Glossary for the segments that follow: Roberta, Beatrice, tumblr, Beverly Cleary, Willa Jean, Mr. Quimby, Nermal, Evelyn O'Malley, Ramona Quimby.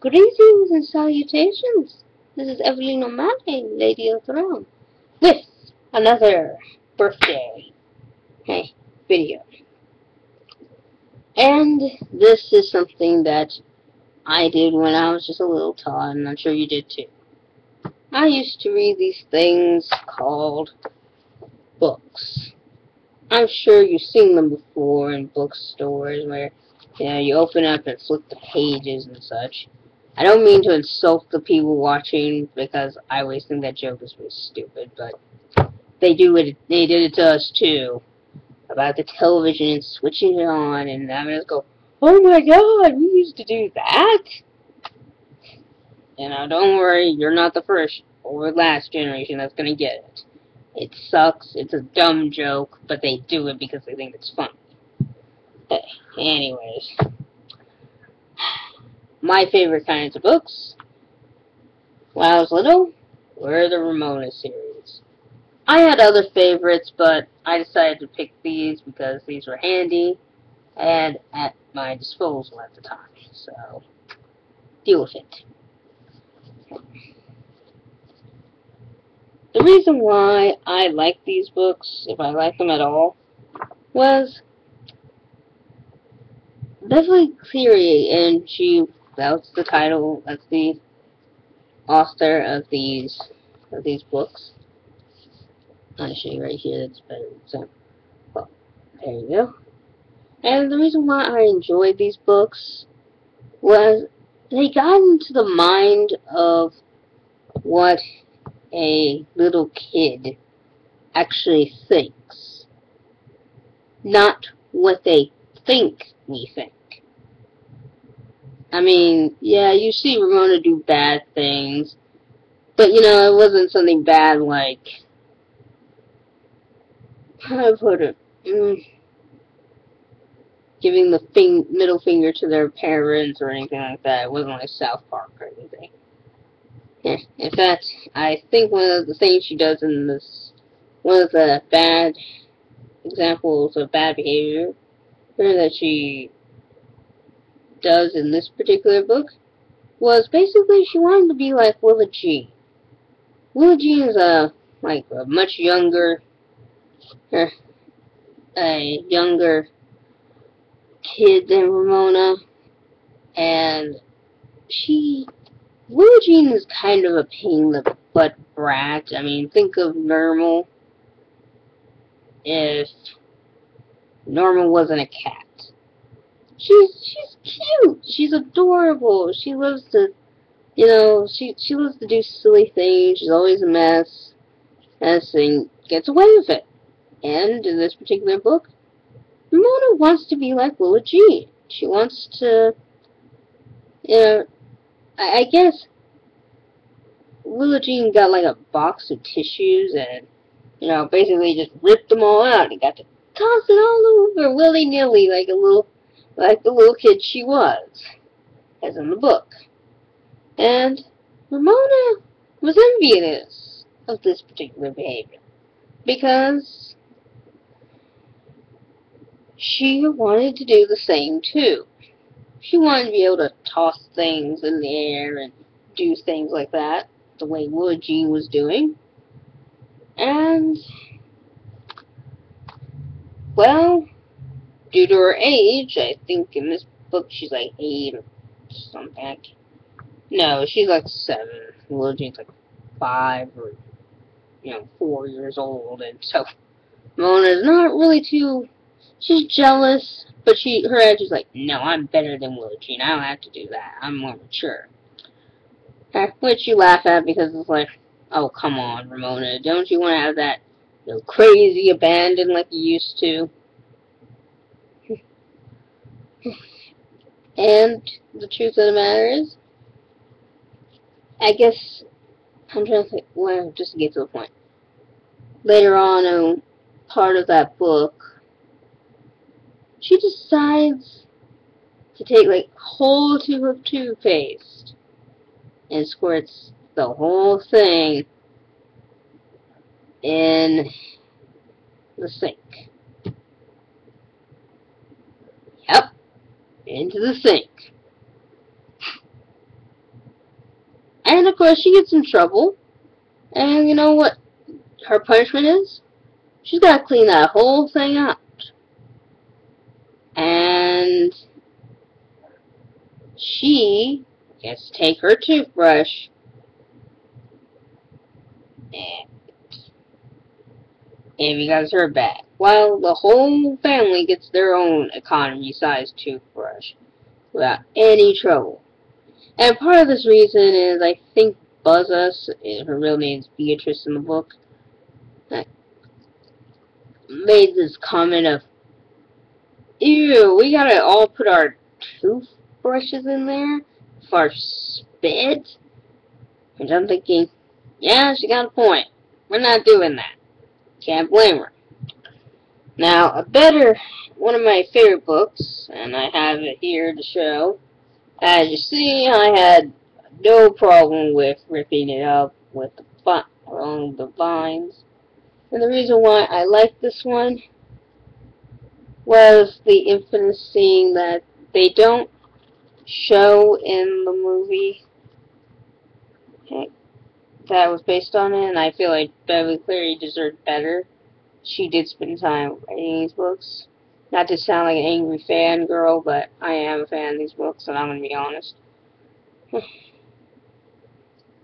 Greetings and salutations. This is Evelyn O'Malley, Lady of the Realm, with another birthday video. And this is something that I did when I was just a little child, and I'm sure you did too. I used to read these things called books. I'm sure you've seen them before in bookstores where, you know, you open up and flip the pages and such. I don't mean to insult the people watching, because I always think that joke is really stupid, but they did it to us too, about the television and switching it on and having us go, "Oh my god, we used to do that?" You know, don't worry, you're not the first or last generation that's gonna get it. It sucks, it's a dumb joke, but they do it because they think it's funny. But anyways, my favorite kinds of books, when I was little, were the Ramona series. I had other favorites, but I decided to pick these because these were handy and at my disposal at the time, so deal with it. The reason why I like these books, if I like them at all, was Beverly Cleary, and that's the title, that's the author of these books. I'll show you right here, that's a better example. Well, there you go. And the reason why I enjoyed these books was they got into the mind of what a little kid actually thinks, not what they think we think. I mean, yeah, you see Ramona do bad things, but you know, it wasn't something bad like, how to put it, giving the middle finger to their parents or anything like that. It wasn't like South Park or anything. Yeah. In fact, I think one of the things she does in this, one of the bad examples of bad behavior that she does in this particular book was basically she wanted to be like Willa Jean. Willa Jean is a much younger, a younger kid than Ramona, and Willa Jean is kind of a pain in the butt brat. I mean, think of Nermal. If Nermal wasn't a cat. She's cute. She's adorable. She loves to, you know, she loves to do silly things. She's always a mess. And this thing gets away with it. And in this particular book, Ramona wants to be like Willa Jean. She wants to, you know, I guess Willa Jean got like a box of tissues and, you know, basically just ripped them all out and got to toss it all over willy-nilly like the little kid she was, as in the book. And Ramona was envious of this particular behavior because she wanted to do the same too. She wanted to be able to toss things in the air and do things like that, the way Willa Jean was doing. And, well, due to her age, I think in this book she's like 8 or something. No, she's like 7. Willa Jean's like 5 or, you know, 4 years old, and so Mona's not really too. She's jealous, but her edge is like, no, I'm better than Willa Jean. I don't have to do that. I'm more mature. Which you laugh at because it's like, oh, come on, Ramona. Don't you want to have that, you know, crazy abandon like you used to? And the truth of the matter is, I guess, I'm trying to think, well, just to get to the point. Later on in part of that book, she decides to take like a whole tube of toothpaste and squirts the whole thing in the sink. Yep, into the sink. And of course she gets in trouble. And you know what her punishment is? She's got to clean that whole thing up. And she gets to take her toothbrush and Amy got her back. While the whole family gets their own economy-sized toothbrush without any trouble. And part of this reason is I think Buzzus, her real name's Beatrice in the book, made this comment of, ew, we gotta all put our toothbrushes in there for our spit. And I'm thinking, yeah, she got a point. We're not doing that. Can't blame her. Now, one of my favorite books, and I have it here to show. As you see, I had no problem with ripping it up with along the vines. And the reason why I liked this one was the infamous scene that they don't show in the movie that was based on it, and I feel like Beverly Cleary deserved better. She did spend time writing these books. Not to sound like an angry fangirl, but I am a fan of these books, and I'm going to be honest.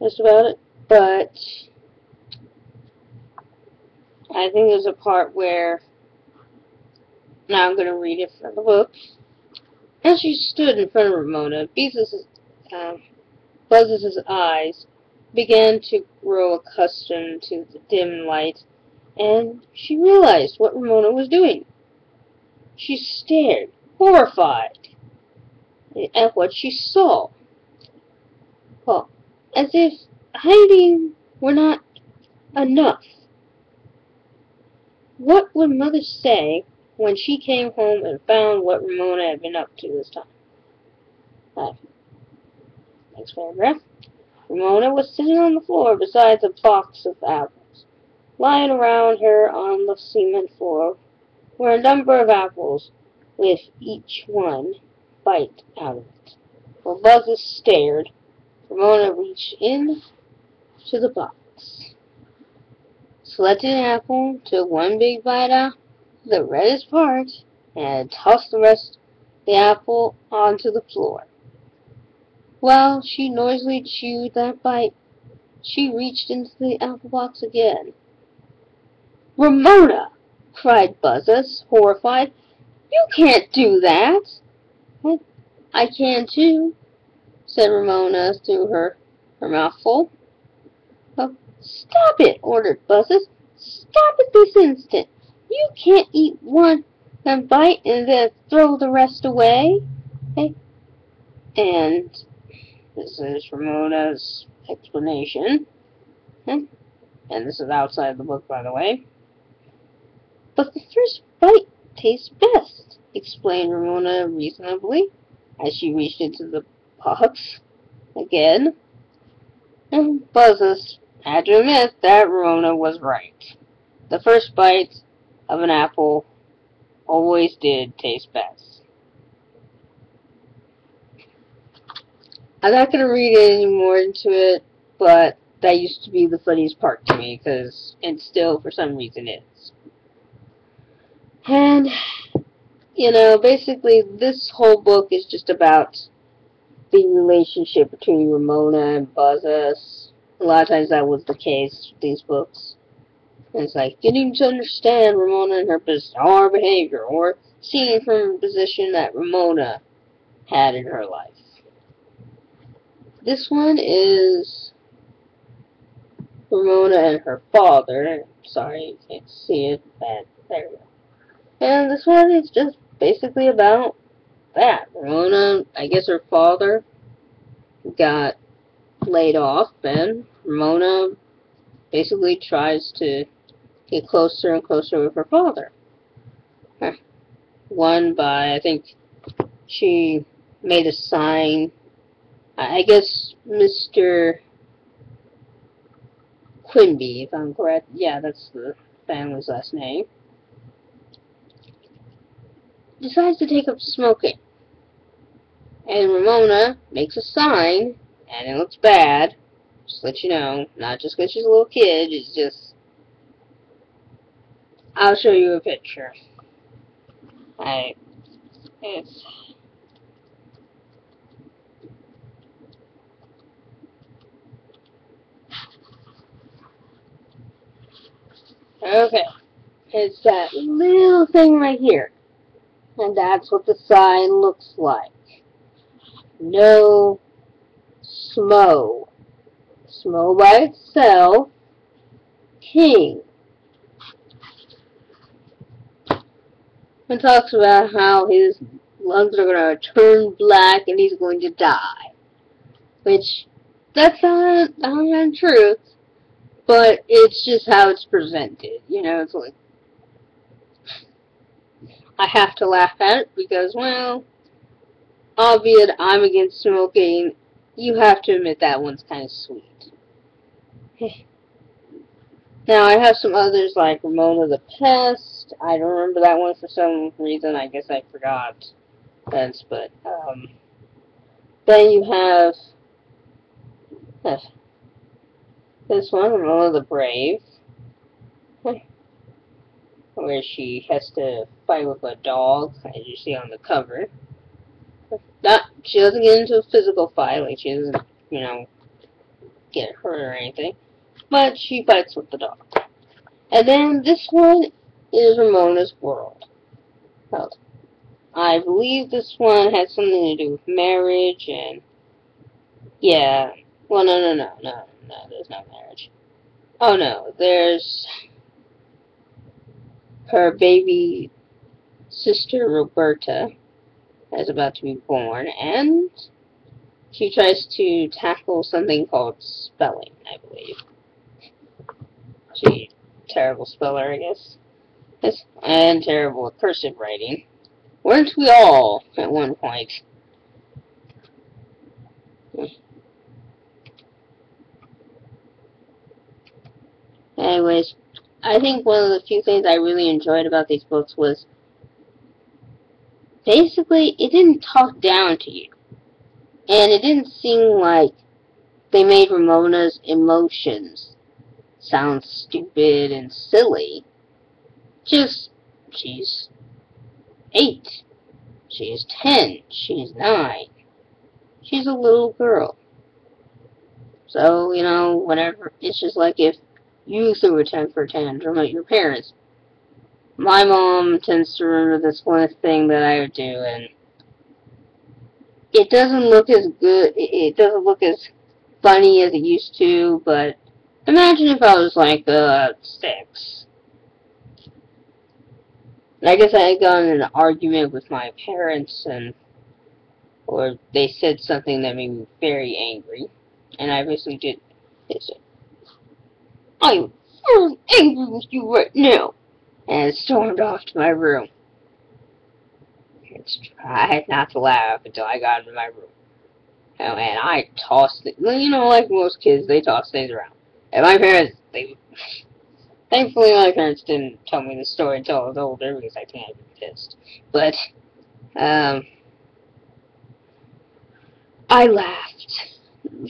That's about it. But I think there's a part where, now I'm going to read it from the book. As she stood in front of Ramona, Buzzus' eyes began to grow accustomed to the dim light, and she realized what Ramona was doing. She stared, horrified, at what she saw. Well, as if hiding were not enough. What would Mother say when she came home and found what Ramona had been up to this time? Next paragraph. Ramona was sitting on the floor beside a box of apples. Lying around her on the cement floor were a number of apples, with each one bite out of it. While Buzzus stared, Ramona reached in to the box, selected an apple, took one big bite out, the reddest part, and tossed the rest of the apple onto the floor. While she noisily chewed that bite, she reached into the apple box again. Ramona! Cried Buzzus, horrified. You can't do that! I can too, said Ramona through her mouthful. Oh, stop it, ordered Buzzus. Stop it this instant! You can't eat one and bite and then throw the rest away. Okay. And this is Ramona's explanation. Okay. And this is outside the book, by the way. But the first bite tastes best, explained Ramona reasonably, as she reached into the box again. And Buzzus had to admit that Ramona was right. The first bite of an apple always did taste best. I'm not going to read any more into it, but that used to be the funniest part to me, because it still, for some reason, is. And, you know, basically this whole book is just about the relationship between Ramona and Buzzus. A lot of times that was the case with these books. And it's like, you need to understand Ramona and her bizarre behavior, or seeing from a position that Ramona had in her life. This one is Ramona and her father. Sorry, you can't see it, but there we go. And this one is just basically about that. Ramona, I guess her father got laid off, and Ramona basically tries to get closer and closer with her father. One by, I think, she made a sign. I guess Mr. Quimby, if I'm correct. Yeah, that's the family's last name. Decides to take up smoking. And Ramona makes a sign, and it looks bad, Just let you know. Not just because she's a little kid. It's just... I'll show you a picture. Alright. It's... okay. It's that little thing right here. And that's what the sign looks like. No Smo. Smo by itself. King. It talks about how his lungs are going to turn black and he's going to die. Which, that's not untrue. But it's just how it's presented. You know, it's like... I have to laugh at it because, well... obvious, I'm against smoking. You have to admit that one's kind of sweet. Now, I have some others like Ramona the Pest. I don't remember that one for some reason. I guess I forgot. That's, but, then you have... this one, Ramona the Brave, where she has to fight with a dog, as you see on the cover. Not, she doesn't get into a physical fight, like she doesn't, you know, get hurt or anything, but she fights with the dog. And then this one is Ramona's World. Oh, I believe this one has something to do with marriage and, yeah, well, no, there's not marriage. Oh no, there's her baby sister Roberta is about to be born, and she tries to tackle something called spelling, I believe. She's a terrible speller, I guess. Yes, and terrible at cursive writing. Weren't we all at one point? Anyways, I think one of the few things I really enjoyed about these books was basically it didn't talk down to you. And it didn't seem like they made Ramona's emotions sound stupid and silly. Just, she's 8. She's 10. She's 9. She's a little girl. So, you know, whenever, it's just like if you threw a temper tantrum at your parents. My mom tends to remember this one thing that I would do, and it doesn't look as good, it doesn't look as funny as it used to, but imagine if I was like, 6. I guess I had gotten in an argument with my parents, and, or they said something that made me very angry, and I basically did this. I'm so angry with you right now. And stormed off to my room. I tried not to laugh until I got into my room. Oh, and I tossed it. You know, like most kids, they toss things around. And my parents, they... thankfully, my parents didn't tell me the story until I was older, because I can't be pissed. But, I laughed.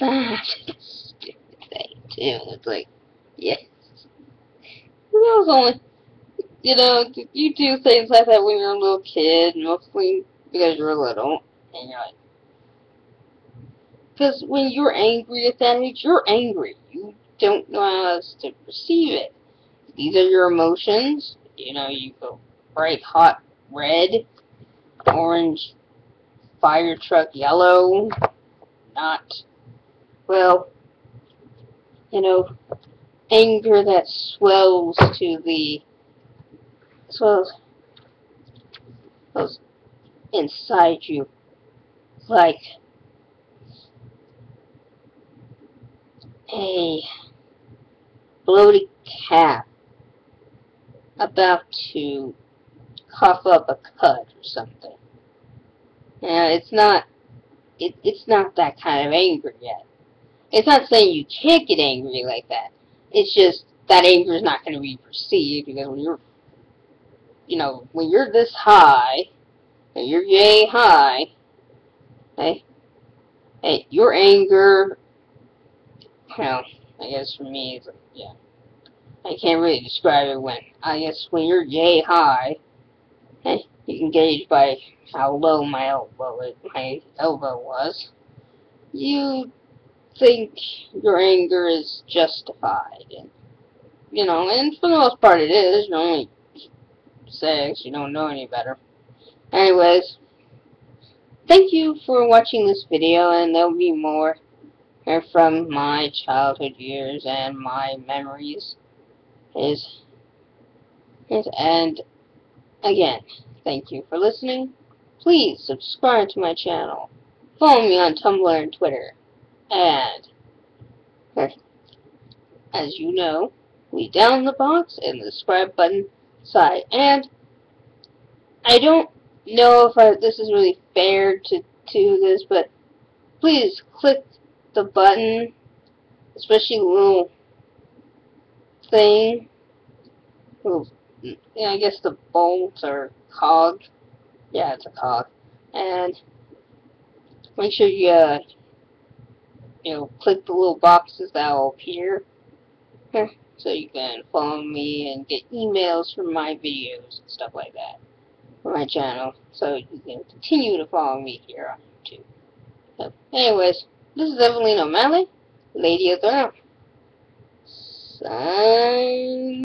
Laughed. Stupid thing, too. It's like, yes. That was only, you know, you do things like that when you're a little kid, mostly because you're little, and you're like, because when you're angry at that age, you're angry. You don't know how else to perceive it. These are your emotions. You know, you go bright, hot, red, orange, fire truck, yellow, not, well, you know, anger that swells to the, swells inside you, like a bloated calf about to cough up a cud or something. Now, it's not, it's not that kind of anger yet. It's not saying you can't get angry like that. It's just that anger is not going to be perceived, because when you're, you know, when you're this high, and you're yay high, hey, your anger background, I guess, for me is, yeah. I can't really describe it when, I guess, when you're yay high, you can gauge by how low my elbow was. You think your anger is justified, and, you know, and for the most part it is. You're only 6, you don't know any better. Anyways, thank you for watching this video, and there'll be more from my childhood years and my memories. And again, thank you for listening. Please subscribe to my channel. Follow me on Tumblr and Twitter. And, as you know, we down the box and the subscribe button side. And I don't know if this is really fair to do this, but please click the button, especially the little thing. Little, yeah, I guess the bolt or cog. Yeah, it's a cog. And make sure you, you know, click the little boxes that will appear here, so you can follow me and get emails from my videos and stuff like that for my channel, so you can continue to follow me here on YouTube. So, anyways, this is Evelyn O'Malley, Lady of the Realm. Sign.